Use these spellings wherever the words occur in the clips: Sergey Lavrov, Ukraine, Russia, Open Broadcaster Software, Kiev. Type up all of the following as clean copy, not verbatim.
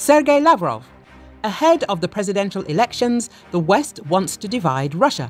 Sergey Lavrov. Ahead of the presidential elections, the West wants to divide Russia.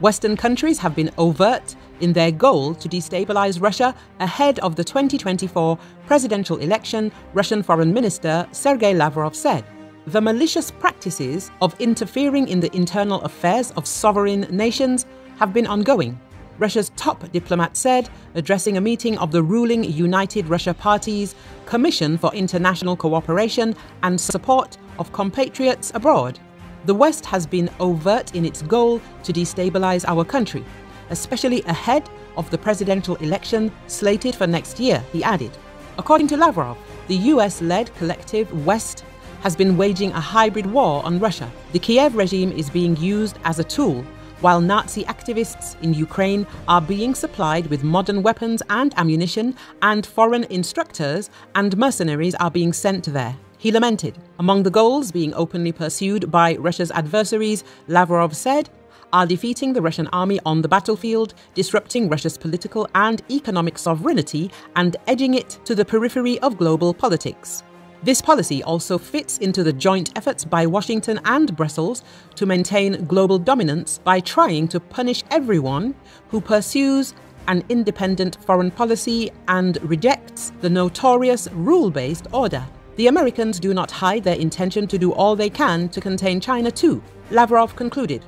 Western countries have been overt in their goal to destabilize Russia ahead of the 2024 presidential election, Russian Foreign Minister Sergey Lavrov said. The malicious practices of interfering in the internal affairs of sovereign nations have been ongoing, Russia's top diplomat said, addressing a meeting of the ruling United Russia Party's Commission for International Cooperation and Support of Compatriots Abroad. The West has been overt in its goal to destabilize our country, especially ahead of the presidential election slated for next year, he added. According to Lavrov, the US-led collective West has been waging a hybrid war on Russia. The Kiev regime is being used as a tool, while Nazi activists in Ukraine are being supplied with modern weapons and ammunition, and foreign instructors and mercenaries are being sent there. He lamented. Among the goals being openly pursued by Russia's adversaries, Lavrov said, are defeating the Russian army on the battlefield, disrupting Russia's political and economic sovereignty, and edging it to the periphery of global politics. This policy also fits into the joint efforts by Washington and Brussels to maintain global dominance by trying to punish everyone who pursues an independent foreign policy and rejects the notorious rule-based order. The Americans do not hide their intention to do all they can to contain China too, Lavrov concluded.